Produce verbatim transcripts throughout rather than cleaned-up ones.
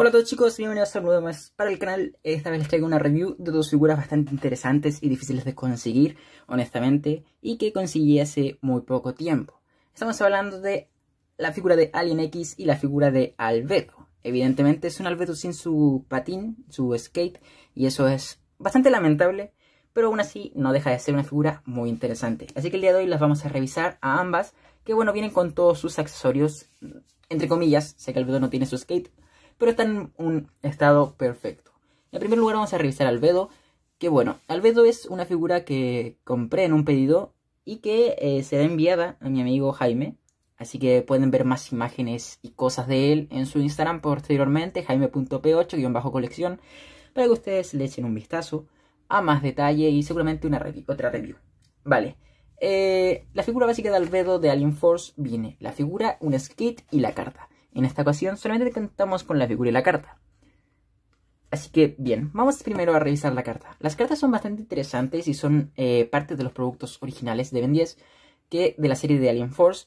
Hola a todos chicos, bienvenidos a un nuevo más para el canal. Esta vez les traigo una review de dos figuras bastante interesantes y difíciles de conseguir, honestamente, y que conseguí hace muy poco tiempo. Estamos hablando de la figura de Alien X y la figura de Albedo. Evidentemente es un Albedo sin su patín, su skate, y eso es bastante lamentable, pero aún así no deja de ser una figura muy interesante. Así que el día de hoy las vamos a revisar a ambas, que bueno, vienen con todos sus accesorios, entre comillas. Sé que Albedo no tiene su skate, pero está en un estado perfecto. En primer lugar vamos a revisar a Albedo, que bueno, Albedo es una figura que compré en un pedido y que eh, será enviada a mi amigo Jaime, así que pueden ver más imágenes y cosas de él en su Instagram posteriormente, Jaime punto pe ocho guión bajo colección, para que ustedes le echen un vistazo a más detalle y seguramente una review, otra review. Vale, eh, la figura básica de Albedo de Alien Force viene la figura, un skate y la carta. En esta ocasión solamente contamos con la figura y la carta. Así que bien, vamos primero a revisar la carta. Las cartas son bastante interesantes y son eh, parte de los productos originales de Ben diez, que de la serie de Alien Force.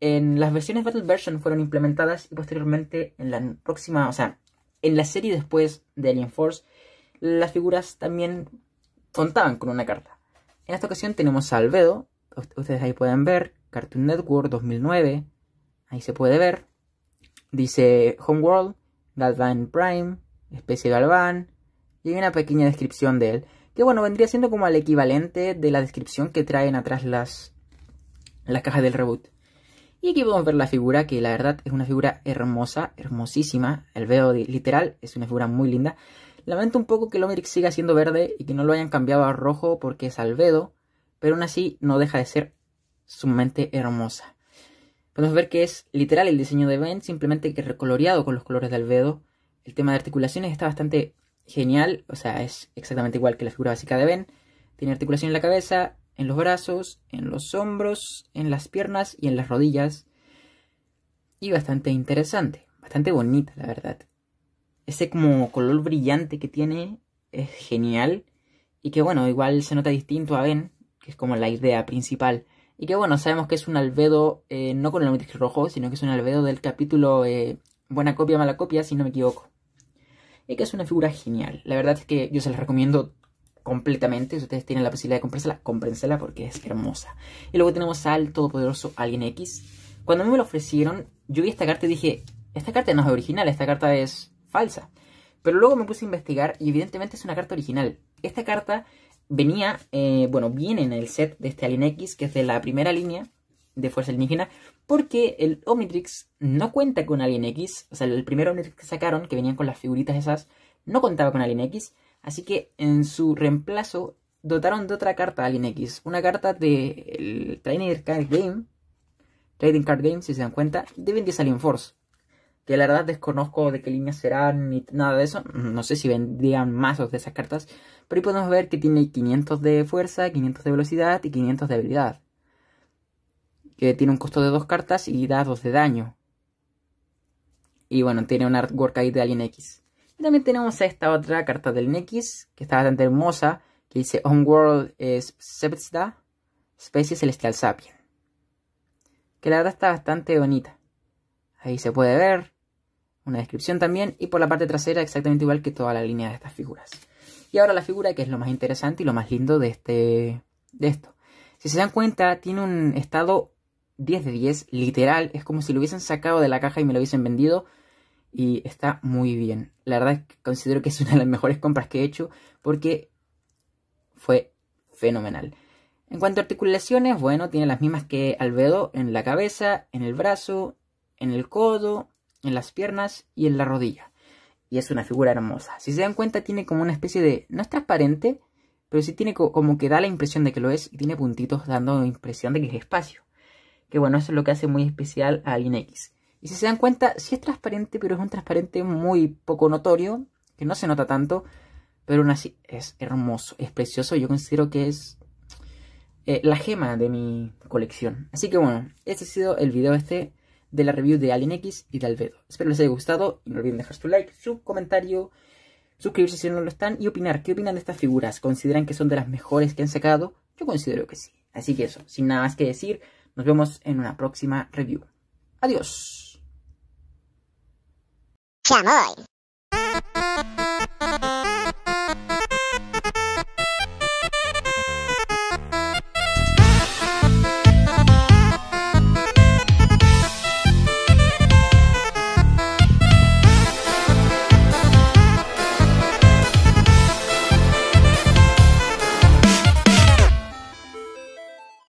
En las versiones Battle Version fueron implementadas y posteriormente en la próxima, o sea, en la serie después de Alien Force, las figuras también contaban con una carta. En esta ocasión tenemos a Albedo, ustedes ahí pueden ver, Cartoon Network dos mil nueve, ahí se puede ver. Dice Homeworld, Galvan Prime, especie Galvan, y hay una pequeña descripción de él, que bueno, vendría siendo como el equivalente de la descripción que traen atrás las, las cajas del reboot. Y aquí podemos ver la figura, que la verdad es una figura hermosa, hermosísima. Albedo literal es una figura muy linda. Lamento un poco que el Omnitrix siga siendo verde y que no lo hayan cambiado a rojo porque es Albedo, pero aún así no deja de ser sumamente hermosa. Podemos ver que es literal el diseño de Ben, simplemente que recoloreado con los colores de Albedo. El tema de articulaciones está bastante genial, o sea, es exactamente igual que la figura básica de Ben. Tiene articulación en la cabeza, en los brazos, en los hombros, en las piernas y en las rodillas. Y bastante interesante, bastante bonita la verdad. Ese como color brillante que tiene es genial. Y que bueno, igual se nota distinto a Ben, que es como la idea principal. Y que bueno, sabemos que es un Albedo, eh, no con el Omnitrix rojo, sino que es un Albedo del capítulo eh, Buena Copia, Mala Copia, si no me equivoco. Y que es una figura genial. La verdad es que yo se las recomiendo completamente. Si ustedes tienen la posibilidad de comprársela, cómprensela porque es hermosa. Y luego tenemos al todopoderoso Alien X. Cuando a mí me lo ofrecieron, yo vi esta carta y dije, esta carta no es original, esta carta es falsa. Pero luego me puse a investigar y evidentemente es una carta original. Esta carta... Venía, eh, bueno, viene en el set de este Alien X, que es de la primera línea de Fuerza Alienígena, porque el Omnitrix no cuenta con Alien X, o sea, el primer Omnitrix que sacaron, que venían con las figuritas esas, no contaba con Alien X, así que en su reemplazo dotaron de otra carta Alien X, una carta del Trading Card Game, Trading Card Game, si se dan cuenta, de Ben diez Alien Force, que la verdad desconozco de qué líneas serán ni nada de eso. No sé si vendrían más de esas cartas. Pero ahí podemos ver que tiene quinientos de fuerza, quinientos de velocidad y quinientos de habilidad. Que tiene un costo de dos cartas y da dos de daño. Y bueno, tiene un artwork ahí de Alien X. Y también tenemos esta otra carta del Alien X, que está bastante hermosa. Que dice Homeworld es Sepsida, especie Celestial Sapien. Que la verdad está bastante bonita. Ahí se puede ver. Una descripción también, y por la parte trasera exactamente igual que toda la línea de estas figuras. Y ahora la figura, que es lo más interesante y lo más lindo de, este, de esto. Si se dan cuenta, tiene un estado diez de diez, literal. Es como si lo hubiesen sacado de la caja y me lo hubiesen vendido. Y está muy bien. La verdad es que considero que es una de las mejores compras que he hecho, porque fue fenomenal. En cuanto a articulaciones, bueno, tiene las mismas que Albedo en la cabeza, en el brazo, en el codo, en las piernas y en la rodilla. Y es una figura hermosa. Si se dan cuenta, tiene como una especie de... no es transparente, pero sí tiene co como que da la impresión de que lo es. Y tiene puntitos dando impresión de que es espacio. Que bueno, eso es lo que hace muy especial a Alien X. Y si se dan cuenta, sí es transparente, pero es un transparente muy poco notorio, que no se nota tanto, pero aún así es hermoso, es precioso. Yo considero que es eh, la gema de mi colección. Así que bueno, este ha sido el video este de la review de Alien X y de Albedo. Espero les haya gustado y no olviden dejar su like, su comentario, suscribirse si no lo están y opinar. ¿Qué opinan de estas figuras? ¿Consideran que son de las mejores que han sacado? Yo considero que sí. Así que eso, sin nada más que decir, nos vemos en una próxima review. Adiós. Chamoy.